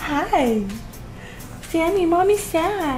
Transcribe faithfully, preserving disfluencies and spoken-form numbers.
Hi, Sammy, mommy's sad.